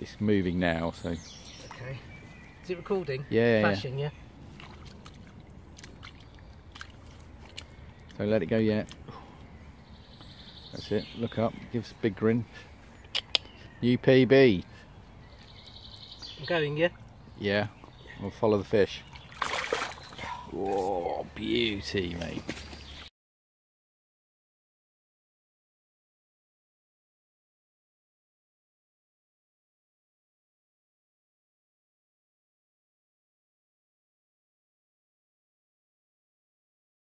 it's moving now, so. Okay. Is it recording? Yeah. Flashing, yeah. So let it go, yeah. That's it. Look up. Gives a big grin. UPB. I'm going, yeah. Yeah. I'll follow the fish. Oh, beauty, mate.